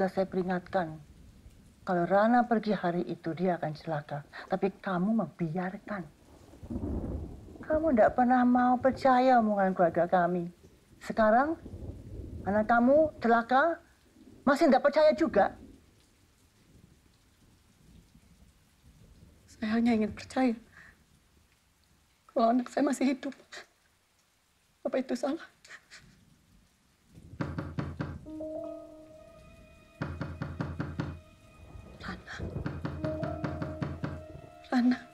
sudah saya peringatkan, kalau Rana pergi hari itu dia akan celaka. Tapi kamu membiarkan. Kamu tidak pernah mau percaya omongan keluarga kami. Sekarang anak kamu celaka, masih tidak percaya juga. Saya hanya ingin percaya kalau anak saya masih hidup. Apa itu salah? Rana. Rana.